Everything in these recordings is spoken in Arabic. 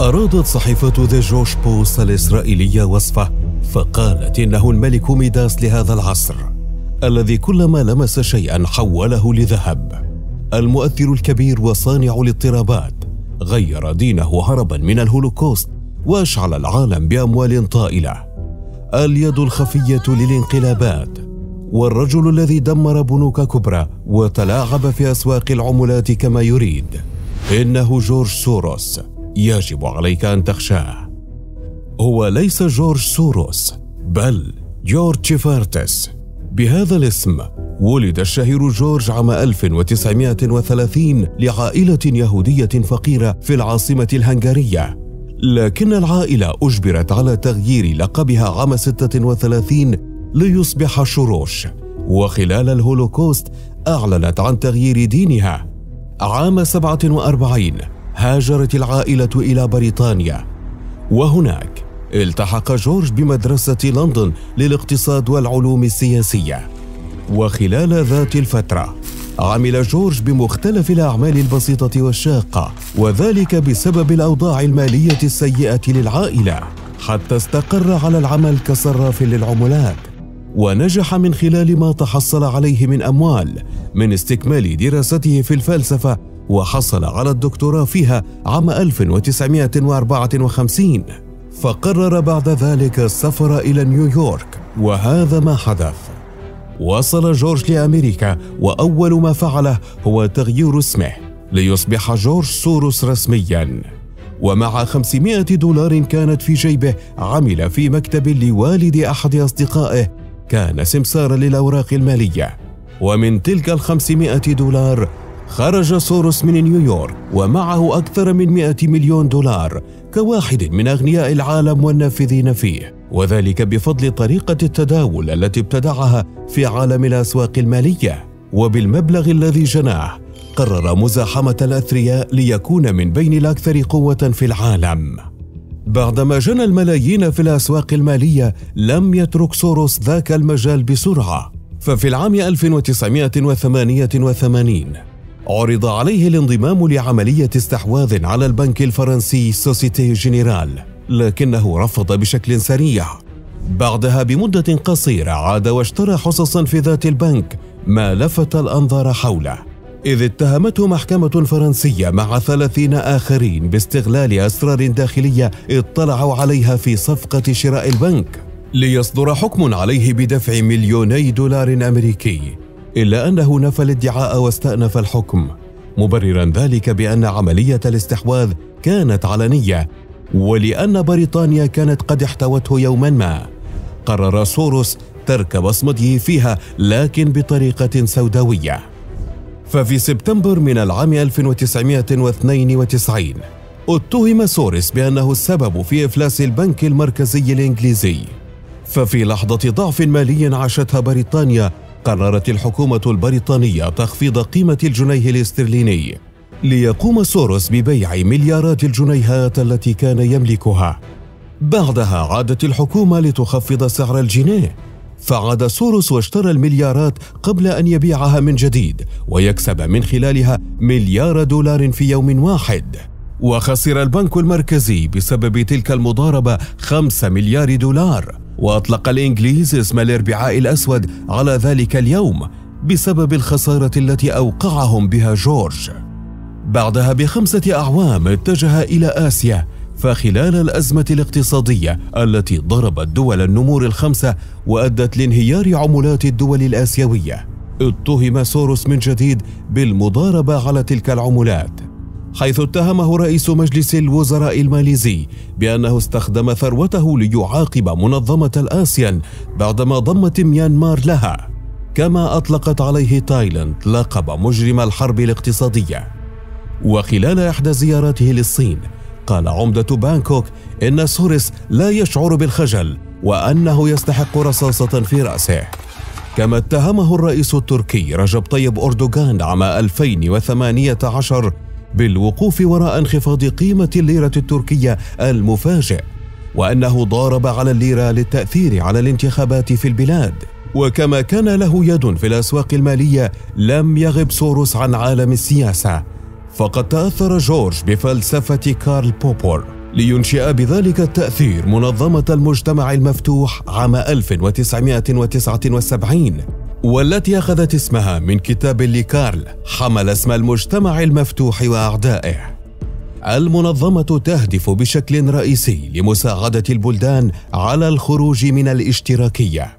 أرادت صحيفة ذا جورج بوست الإسرائيلية وصفه، فقالت إنه الملك ميداس لهذا العصر الذي كلما لمس شيئا حوله لذهب، المؤثر الكبير وصانع الاضطرابات، غير دينه هربا من الهولوكوست وأشعل العالم بأموال طائلة، اليد الخفية للانقلابات، والرجل الذي دمر بنوك كبرى وتلاعب في أسواق العملات كما يريد. إنه جورج سوروس، يجب عليك أن تخشاه. هو ليس جورج سوروس بل جورج شيفارتس. بهذا الاسم ولد الشهير جورج عام 1930 لعائلة يهودية فقيرة في العاصمة الهنغارية، لكن العائلة أجبرت على تغيير لقبها عام 36 ليصبح شوروش، وخلال الهولوكوست أعلنت عن تغيير دينها. عام 47 هاجرت العائلة إلى بريطانيا، وهناك التحق جورج بمدرسة لندن للاقتصاد والعلوم السياسية، وخلال ذات الفترة عمل جورج بمختلف الأعمال البسيطة والشاقة، وذلك بسبب الأوضاع المالية السيئة للعائلة، حتى استقر على العمل كصراف للعملات، ونجح من خلال ما تحصل عليه من أموال من استكمال دراسته في الفلسفة، وحصل على الدكتوراه فيها عام 1954. فقرر بعد ذلك السفر إلى نيويورك، وهذا ما حدث. وصل جورج لأمريكا، وأول ما فعله هو تغيير اسمه ليصبح جورج سوروس رسمياً، ومع 500 دولار كانت في جيبه عمل في مكتب لوالد أحد أصدقائه، كان سمساراً للأوراق المالية، ومن تلك 500 دولار خرج سوروس من نيويورك ومعه أكثر من 100 مليون دولار كواحد من أغنياء العالم والنافذين فيه، وذلك بفضل طريقة التداول التي ابتدعها في عالم الأسواق المالية. وبالمبلغ الذي جناه قرر مزاحمة الأثرياء ليكون من بين الأكثر قوة في العالم. بعدما جنى الملايين في الأسواق المالية لم يترك سوروس ذاك المجال بسرعة، ففي العام 1988 عرض عليه الانضمام لعملية استحواذ على البنك الفرنسي سوسيتي جينيرال، لكنه رفض بشكل سريع. بعدها بمدة قصيرة عاد واشترى حصصا في ذات البنك، ما لفت الأنظار حوله، إذ اتهمته محكمة فرنسية مع 30 آخرين باستغلال أسرار داخلية اطلعوا عليها في صفقة شراء البنك، ليصدر حكم عليه بدفع $2 مليون أمريكي، إلا أنه نفى الادعاء واستأنف الحكم، مبررا ذلك بأن عملية الاستحواذ كانت علنية، ولأن بريطانيا كانت قد احتوته يوما ما. قرر سوروس ترك بصمته فيها لكن بطريقة سوداوية. ففي سبتمبر من العام 1992 اتهم سوروس بأنه السبب في إفلاس البنك المركزي الإنجليزي. ففي لحظة ضعف مالي عاشتها بريطانيا، قررت الحكومة البريطانية تخفيض قيمة الجنيه الاسترليني، ليقوم سوروس ببيع مليارات الجنيهات التي كان يملكها. بعدها عادت الحكومة لتخفض سعر الجنيه، فعاد سوروس واشترى المليارات قبل أن يبيعها من جديد، ويكسب من خلالها $1 مليار في يوم واحد. وخسر البنك المركزي بسبب تلك المضاربة $5 مليار، وأطلق الإنجليز اسم الإربعاء الأسود على ذلك اليوم بسبب الخسارة التي أوقعهم بها جورج. بعدها ب5 أعوام اتجه إلى آسيا، فخلال الأزمة الاقتصادية التي ضربت دول النمور ال5 وأدت لانهيار عملات الدول الآسيوية، اتهم سوروس من جديد بالمضاربة على تلك العملات، حيث اتهمه رئيس مجلس الوزراء الماليزي بأنه استخدم ثروته ليعاقب منظمة الآسيان بعدما ضمت ميانمار لها، كما أطلقت عليه تايلاند لقب مجرم الحرب الاقتصادية. وخلال إحدى زياراته للصين قال عمدة بانكوك إن سوروس لا يشعر بالخجل وأنه يستحق رصاصة في رأسه، كما اتهمه الرئيس التركي رجب طيب أردوغان عام 2018 بالوقوف وراء انخفاض قيمة الليرة التركية المفاجئ، وأنه ضارب على الليرة للتأثير على الانتخابات في البلاد. وكما كان له يد في الأسواق المالية لم يغب سوروس عن عالم السياسة، فقد تأثر جورج بفلسفة كارل بوبر، لينشئ بذلك التأثير منظمة المجتمع المفتوح عام 1979، والتي أخذت اسمها من كتاب لكارل حمل اسم المجتمع المفتوح وأعدائه. المنظمة تهدف بشكل رئيسي لمساعدة البلدان على الخروج من الاشتراكية،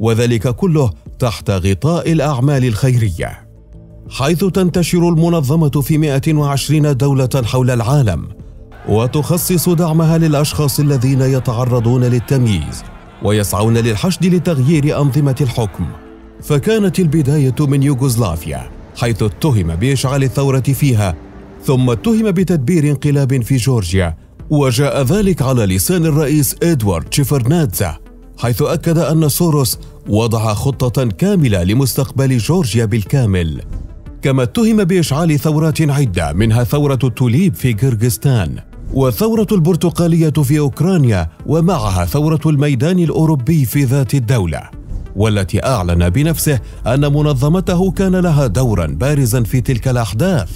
وذلك كله تحت غطاء الأعمال الخيرية، حيث تنتشر المنظمة في 120 دولة حول العالم، وتخصص دعمها للأشخاص الذين يتعرضون للتمييز ويسعون للحشد لتغيير أنظمة الحكم. فكانت البداية من يوغوسلافيا، حيث اتهم بإشعال الثورة فيها، ثم اتهم بتدبير انقلاب في جورجيا، وجاء ذلك على لسان الرئيس إدوارد شيفرنادزا، حيث أكد أن سوروس وضع خطة كاملة لمستقبل جورجيا بالكامل. كما اتهم بإشعال ثورات عدة، منها ثورة التوليب في قرغيزستان، وثورة البرتقالية في أوكرانيا، ومعها ثورة الميدان الأوروبي في ذات الدولة، والتي أعلن بنفسه أن منظمته كان لها دوراً بارزاً في تلك الأحداث.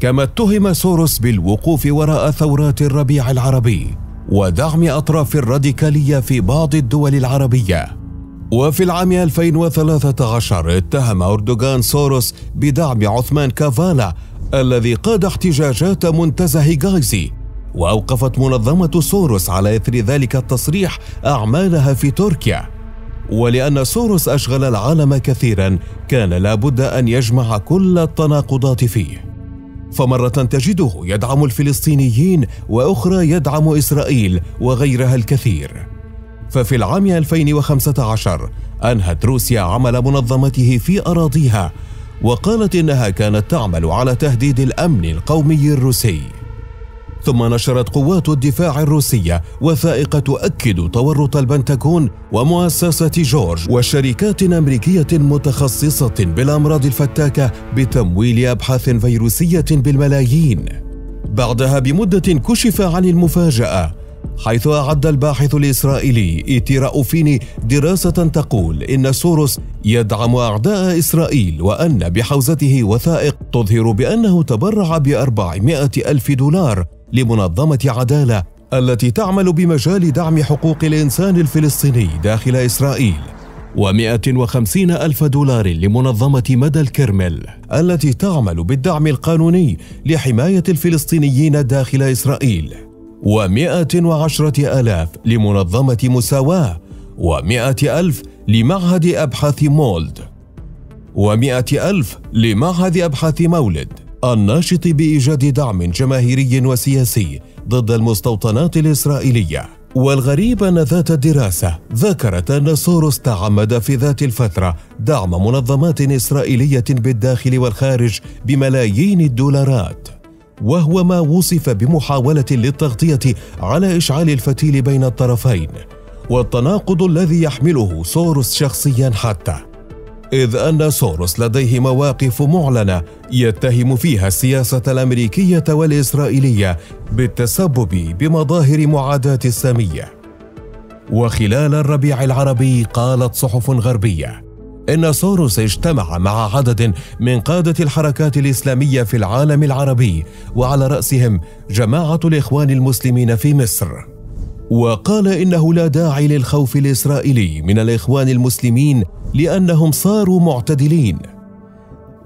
كما اتهم سوروس بالوقوف وراء ثورات الربيع العربي ودعم أطراف الراديكالية في بعض الدول العربية. وفي العام 2013 اتهم أردوغان سوروس بدعم عثمان كافالا الذي قاد احتجاجات منتزه غايزي، وأوقفت منظمة سوروس على إثر ذلك التصريح أعمالها في تركيا. ولأن سوروس أشغل العالم كثيرا، كان لابد أن يجمع كل التناقضات فيه، فمرة تجده يدعم الفلسطينيين وأخرى يدعم إسرائيل وغيرها الكثير. ففي العام 2015 أنهت روسيا عمل منظمته في أراضيها، وقالت إنها كانت تعمل على تهديد الأمن القومي الروسي. ثم نشرت قوات الدفاع الروسية وثائقة تؤكد تورط البنتاغون ومؤسسة جورج وشركات أمريكية متخصصة بالأمراض الفتاكة بتمويل أبحاث فيروسية بالملايين. بعدها بمدة كشف عن المفاجأة، حيث أعد الباحث الإسرائيلي إيتي راوفيني دراسة تقول إن سوروس يدعم أعداء إسرائيل، وأن بحوزته وثائق تظهر بأنه تبرع ب$400,000 لمنظمة عدالة التي تعمل بمجال دعم حقوق الإنسان الفلسطيني داخل إسرائيل، و$150,000 لمنظمة مدى الكرمل التي تعمل بالدعم القانوني لحماية الفلسطينيين داخل إسرائيل، و$110,000 لمنظمة مساواة، و$100,000 لمعهد أبحاث مولد، و$100,000 لمعهد أبحاث مولد الناشط بإيجاد دعم جماهيري وسياسي ضد المستوطنات الإسرائيلية. والغريب أن ذات الدراسة ذكرت أن سوروس تعمد في ذات الفترة دعم منظمات إسرائيلية بالداخل والخارج بملايين الدولارات، وهو ما وصف بمحاولة للتغطية على إشعال الفتيل بين الطرفين، والتناقض الذي يحمله سوروس شخصيا حتى، إذ أن سوروس لديه مواقف معلنة يتهم فيها السياسة الأمريكية والإسرائيلية بالتسبب بمظاهر معاداة السامية. وخلال الربيع العربي قالت صحف غربية إن سوروس اجتمع مع عدد من قادة الحركات الإسلامية في العالم العربي، وعلى رأسهم جماعة الإخوان المسلمين في مصر، وقال إنه لا داعي للخوف الإسرائيلي من الإخوان المسلمين لأنهم صاروا معتدلين.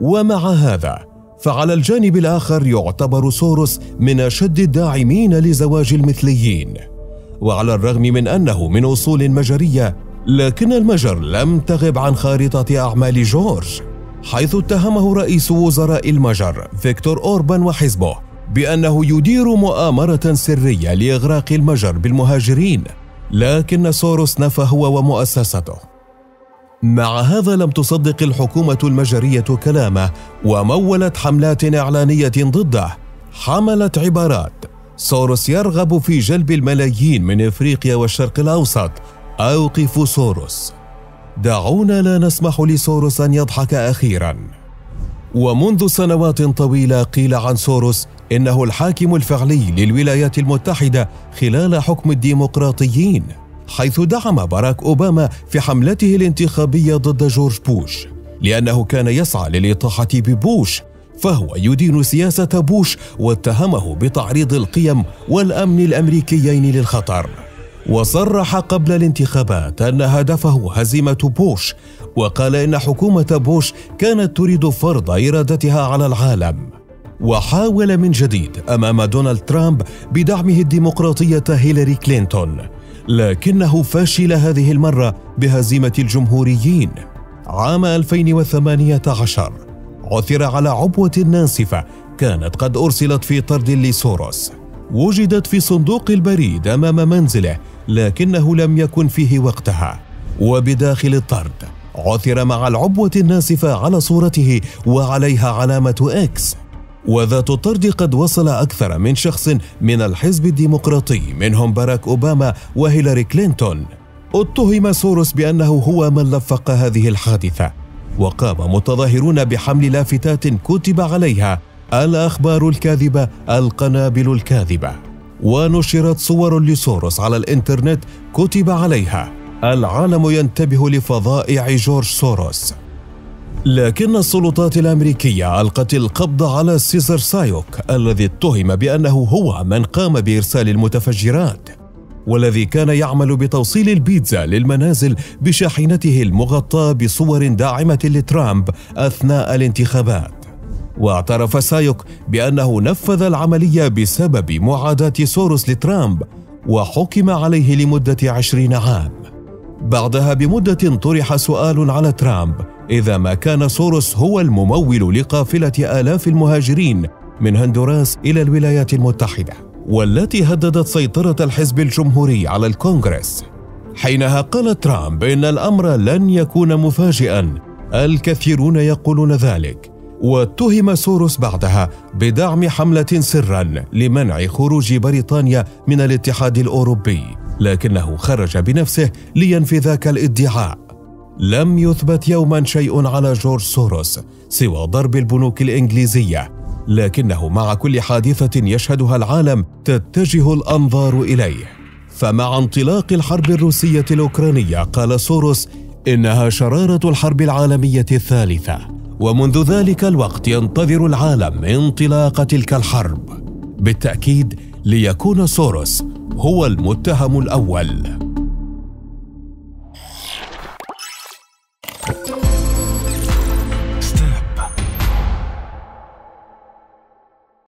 ومع هذا فعلى الجانب الآخر يعتبر سوروس من أشد الداعمين لزواج المثليين، وعلى الرغم من أنه من أصول مجرية، لكن المجر لم تغب عن خارطة أعمال جورج، حيث اتهمه رئيس وزراء المجر فيكتور أوربان وحزبه بأنه يدير مؤامرة سرية لإغراق المجر بالمهاجرين، لكن سوروس نفى هو ومؤسسته. مع هذا لم تصدق الحكومة المجرية كلامه، ومولت حملات إعلانية ضده، حملت عبارات سوروس يرغب في جلب الملايين من إفريقيا والشرق الأوسط، أوقفوا سوروس، دعونا لا نسمح لسوروس أن يضحك أخيرا. ومنذ سنوات طويلة قيل عن سوروس إنه الحاكم الفعلي للولايات المتحدة خلال حكم الديمقراطيين، حيث دعم باراك أوباما في حملته الانتخابية ضد جورج بوش لأنه كان يسعى للإطاحة ببوش، فهو يدين سياسة بوش واتهمه بتعريض القيم والأمن الأمريكيين للخطر. وصرح قبل الانتخابات أن هدفه هزيمة بوش، وقال إن حكومة بوش كانت تريد فرض إرادتها على العالم. وحاول من جديد أمام دونالد ترامب بدعمه الديمقراطية هيلاري كلينتون، لكنه فشل هذه المرة بهزيمة الجمهوريين. عام 2018 عثر على عبوة ناسفة كانت قد أرسلت في طرد لسوروس، وجدت في صندوق البريد أمام منزله، لكنه لم يكن فيه وقتها. وبداخل الطرد عثر مع العبوة الناسفة على صورته وعليها علامة إكس. وذات الطرد قد وصل أكثر من شخص من الحزب الديمقراطي، منهم باراك أوباما وهيلاري كلينتون. اتهم سوروس بأنه هو من لفق هذه الحادثة، وقام متظاهرون بحمل لافتات كتب عليها الأخبار الكاذبة، القنابل الكاذبة. ونشرت صور لسوروس على الإنترنت كتب عليها العالم ينتبه لفظائع جورج سوروس. لكن السلطات الأمريكية ألقت القبض على سيزار سايوك الذي اتهم بأنه هو من قام بإرسال المتفجرات، والذي كان يعمل بتوصيل البيتزا للمنازل بشاحنته المغطاة بصور داعمة لترامب أثناء الانتخابات. واعترف سايوك بأنه نفذ العملية بسبب معاداة سوروس لترامب، وحكم عليه لمدة 20 عام. بعدها بمدة طرح سؤال على ترامب إذا ما كان سوروس هو الممول لقافلة آلاف المهاجرين من هندوراس إلى الولايات المتحدة، والتي هددت سيطرة الحزب الجمهوري على الكونغرس. حينها قال ترامب إن الأمر لن يكون مفاجئا، الكثيرون يقولون ذلك. واتهم سوروس بعدها بدعم حملة سرا لمنع خروج بريطانيا من الاتحاد الأوروبي، لكنه خرج بنفسه لينفي ذاك الادعاء. لم يثبت يوما شيء على جورج سوروس سوى ضرب البنوك الإنجليزية، لكنه مع كل حادثة يشهدها العالم تتجه الأنظار إليه. فمع انطلاق الحرب الروسية الأوكرانية قال سوروس إنها شرارة الحرب العالمية الثالثة، ومنذ ذلك الوقت ينتظر العالم انطلاق تلك الحرب. بالتأكيد ليكون سوروس هو المتهم الأول.